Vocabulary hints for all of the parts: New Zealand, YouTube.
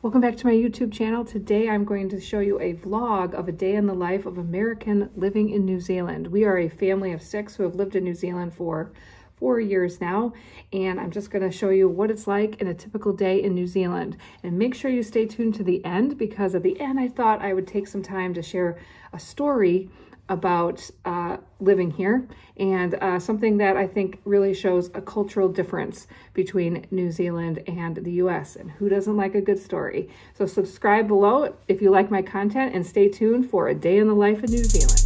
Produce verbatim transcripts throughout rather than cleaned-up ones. Welcome back to my YouTube channel. Today I'm going to show you a vlog of a day in the life of an American living in New Zealand. We are a family of six who have lived in New Zealand for four years now, and I'm just going to show you what it's like in a typical day in New Zealand. And make sure you stay tuned to the end, because at the end I thought I would take some time to share a story about uh, living here and uh, something that I think really shows a cultural difference between New Zealand and the U S And who doesn't like a good story? So subscribe below if you like my content and stay tuned for a day in the life of New Zealand.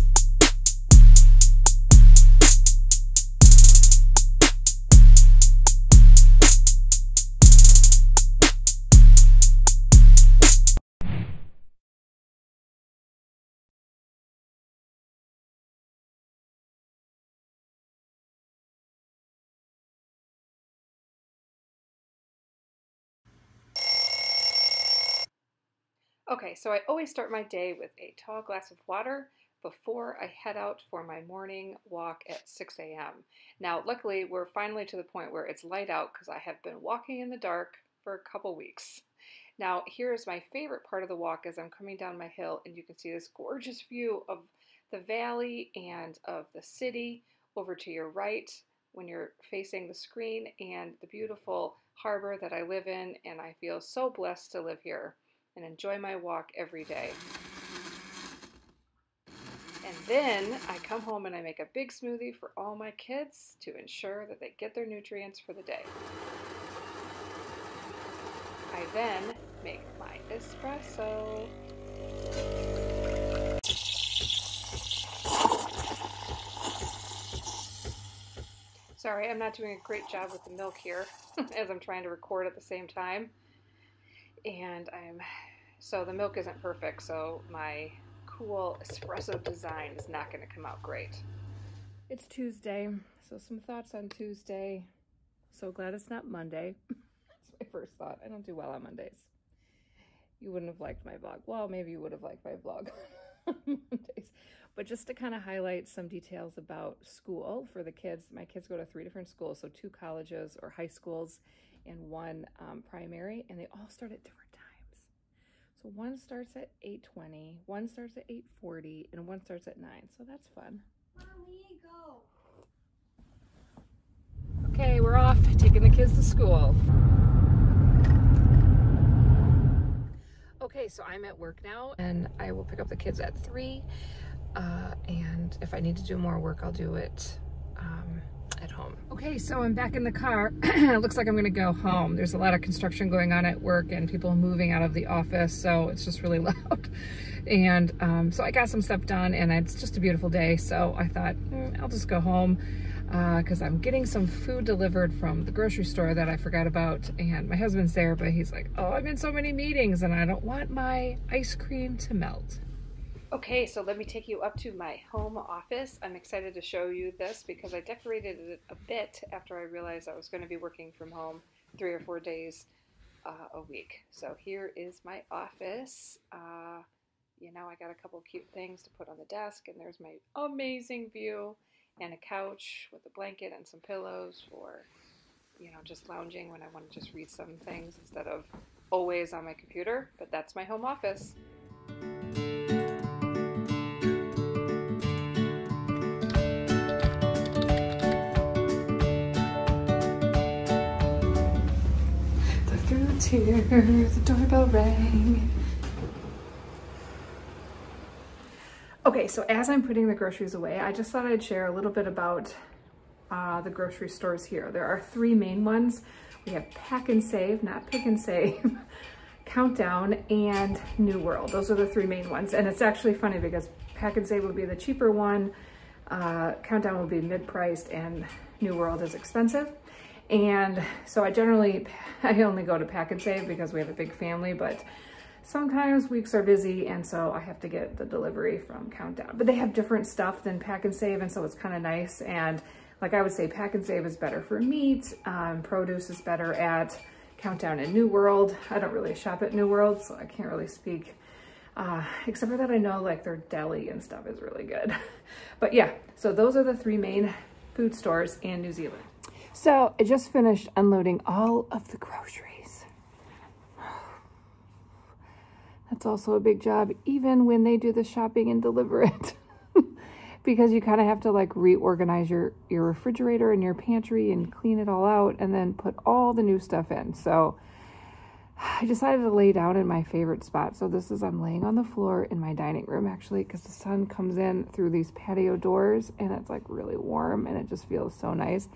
Okay, so I always start my day with a tall glass of water before I head out for my morning walk at six A M Now, luckily, we're finally to the point where it's light out because I have been walking in the dark for a couple weeks. Now, here is my favorite part of the walk as I'm coming down my hill, and you can see this gorgeous view of the valley and of the city over to your right when you're facing the screen, and the beautiful harbor that I live in, and I feel so blessed to live here and enjoy my walk every day. And then I come home and I make a big smoothie for all my kids to ensure that they get their nutrients for the day. I then make my espresso. Sorry, I'm not doing a great job with the milk here as I'm trying to record at the same time. And I'm, so the milk isn't perfect, so my cool espresso design is not going to come out great. It's Tuesday, so some thoughts on Tuesday. So glad it's not Monday. That's my first thought. I don't do well on Mondays. You wouldn't have liked my vlog. Well, maybe you would have liked my vlog on Mondays. But just to kind of highlight some details about school for the kids. My kids go to three different schools, so two colleges or high schools and one um, primary, and they all start at different times. So one starts at eight twenty, one starts at eight forty, and one starts at nine, so that's fun. Mommy, go. Okay, we're off, taking the kids to school. Okay, so I'm at work now, and I will pick up the kids at three, uh, and if I need to do more work, I'll do it um, at home. Okay, so I'm back in the car. It looks like I'm gonna go home. There's a lot of construction going on at work and people moving out of the office, so it's just really loud. And um, so I got some stuff done, and it's just a beautiful day, so I thought, mm, I'll just go home because uh, I'm getting some food delivered from the grocery store that I forgot about, and my husband's there, but he's like, oh, I'm in so many meetings and I don't want my ice cream to melt. Okay, so let me take you up to my home office. I'm excited to show you this because I decorated it a bit after I realized I was going to be working from home three or four days uh, a week. So here is my office. Uh, you know, I got a couple cute things to put on the desk, and there's my amazing view and a couch with a blanket and some pillows for, you know, just lounging when I want to just read some things instead of always on my computer. But that's my home office. Here, the doorbell rang. Okay, so as I'm putting the groceries away, I just thought I'd share a little bit about uh, the grocery stores here. There are three main ones. We have Pack and Save, not Pick and Save, Countdown, and New World. Those are the three main ones. And it's actually funny because Pack and Save would be the cheaper one, uh, Countdown would be mid-priced, and New World is expensive. And so I generally, I only go to Pack and Save because we have a big family, but sometimes weeks are busy, and so I have to get the delivery from Countdown. But they have different stuff than Pack and Save, and so it's kind of nice. And like I would say, Pack and Save is better for meat, um, produce is better at Countdown and New World. I don't really shop at New World, so I can't really speak. Uh, except for that I know like their deli and stuff is really good. But yeah, so those are the three main food stores in New Zealand. So I just finished unloading all of the groceries. It's also a big job, even when they do the shopping and deliver it, because you kind of have to like reorganize your, your refrigerator and your pantry and clean it all out and then put all the new stuff in. So I decided to lay down in my favorite spot. So this is, I'm laying on the floor in my dining room actually, because the sun comes in through these patio doors and it's like really warm and it just feels so nice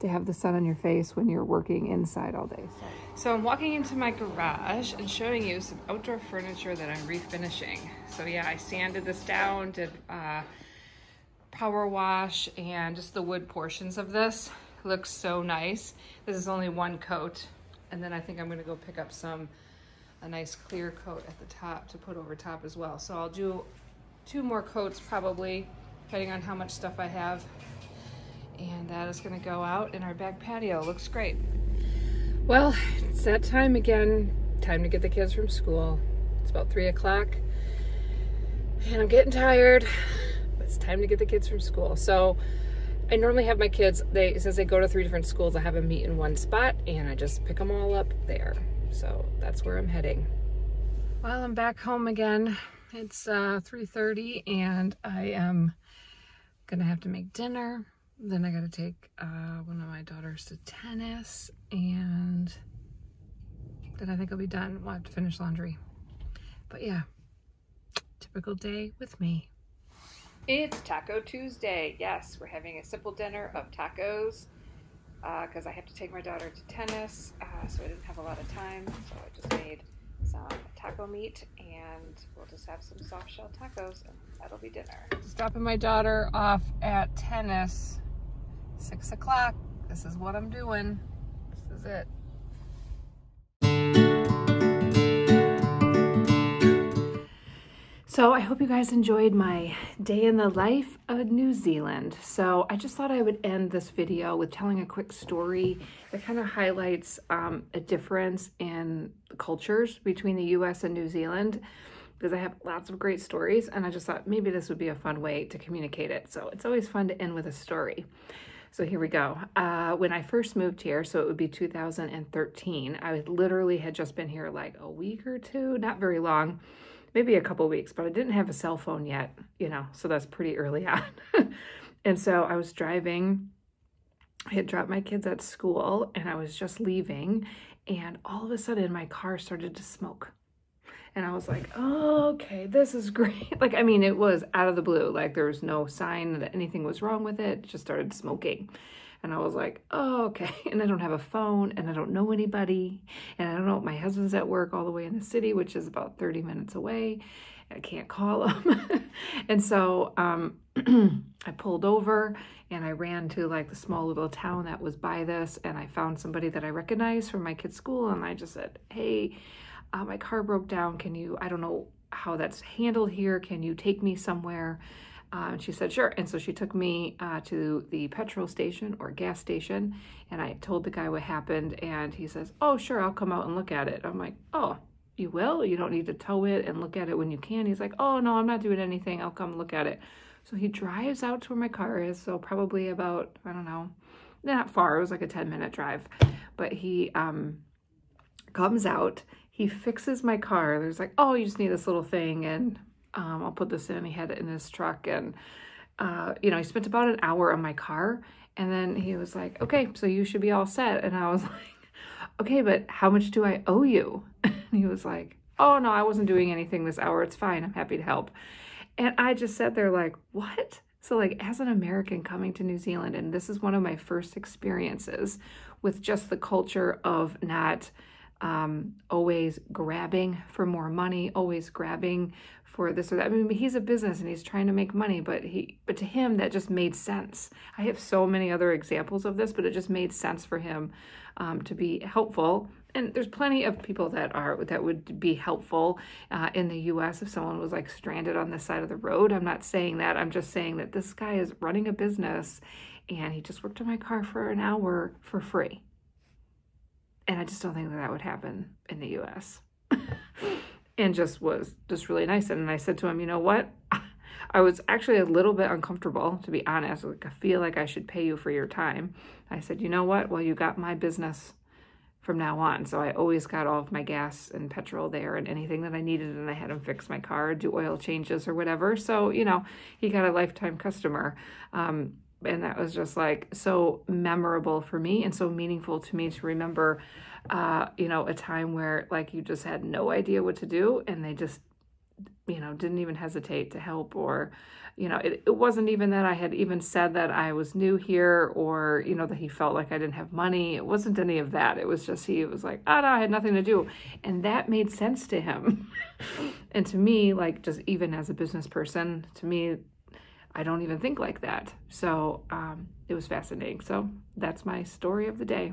to have the sun on your face when you're working inside all day. So, so I'm walking into my garage and showing you some outdoor furniture that I'm refinishing. So yeah, I sanded this down, did uh, power wash and just the wood portions of this. It looks so nice. This is only one coat. And then I think I'm gonna go pick up some, a nice clear coat at the top to put over top as well. So I'll do two more coats probably, depending on how much stuff I have. And that is gonna go out in our back patio. Looks great. Well, it's that time again. Time to get the kids from school. It's about three o'clock and I'm getting tired. It's time to get the kids from school. So I normally have my kids, they since they go to three different schools, I have them meet in one spot and I just pick them all up there. So that's where I'm heading. Well, I'm back home again. It's uh, three thirty and I am gonna have to make dinner. Then I gotta take uh, one of my daughters to tennis and then I think I'll be done. We'll have to finish laundry. But yeah, typical day with me. It's Taco Tuesday. Yes, we're having a simple dinner of tacos because uh, I have to take my daughter to tennis, uh, so I didn't have a lot of time. So I just made some taco meat and we'll just have some soft shell tacos and that'll be dinner. Dropping my daughter off at tennis, six o'clock. This is what I'm doing. This is it. So I hope you guys enjoyed my day in the life of New Zealand. So I just thought I would end this video with telling a quick story that kind of highlights um, a difference in cultures between the U S and New Zealand, because I have lots of great stories and I just thought maybe this would be a fun way to communicate it. So it's always fun to end with a story. So here we go. Uh, when I first moved here, so it would be two thousand thirteen, I literally had just been here like a week or two, not very long, maybe a couple weeks, but I didn't have a cell phone yet, you know, so that's pretty early on. And so I was driving, I had dropped my kids at school and I was just leaving and all of a sudden my car started to smoke. And I was like, oh, okay, this is great. Like, I mean, it was out of the blue. Like, there was no sign that anything was wrong with it. It just started smoking. And I was like, oh, okay. And I don't have a phone and I don't know anybody. And I don't know, my husband's at work all the way in the city, which is about thirty minutes away. I can't call him. And so um, I pulled over and I ran to like the small little town that was by this. And I found somebody that I recognized from my kid's school. And I just said, hey, Uh, my car broke down. Can you, I don't know how that's handled here. Can you take me somewhere? Uh, and she said, sure. And so she took me uh, to the petrol station or gas station. And I told the guy what happened. And he says, oh, sure, I'll come out and look at it. I'm like, oh, you will? You don't need to tow it and look at it when you can. He's like, oh, no, I'm not doing anything. I'll come look at it. So he drives out to where my car is. So probably about, I don't know, not far. It was like a ten minute drive. But he um, comes out. He fixes my car. There's like, oh, you just need this little thing and um, I'll put this in. He had it in his truck and, uh, you know, he spent about an hour on my car and then he was like, okay, so you should be all set. And I was like, okay, but how much do I owe you? And he was like, oh no, I wasn't doing anything this hour. It's fine. I'm happy to help. And I just sat there like, what? So like as an American coming to New Zealand, and this is one of my first experiences with just the culture of not Um, always grabbing for more money, always grabbing for this or that. I mean, he's a business and he's trying to make money, but he, but to him, that just made sense. I have so many other examples of this, but it just made sense for him um, to be helpful. And there's plenty of people that are, that would be helpful uh, in the U S if someone was like stranded on the side of the road. I'm not saying that. I'm just saying that this guy is running a business and he just worked on my car for an hour for free. And I just don't think that that would happen in the U S And just was just really nice. And I said to him, you know what? I was actually a little bit uncomfortable, to be honest. Like, I feel like I should pay you for your time. I said, you know what? Well, you got my business from now on. So I always got all of my gas and petrol there and anything that I needed, and I had him fix my car, do oil changes or whatever. So, you know, he got a lifetime customer. Um, and that was just like so memorable for me and so meaningful to me to remember, uh, you know, a time where like you just had no idea what to do and they just, you know, didn't even hesitate to help. Or, you know, it, it wasn't even that I had even said that I was new here or, you know, that he felt like I didn't have money. It wasn't any of that. It was just, he was like, oh no, I had nothing to do. And that made sense to him. And to me, like just even as a business person, to me, I don't even think like that. So um, it was fascinating. So that's my story of the day.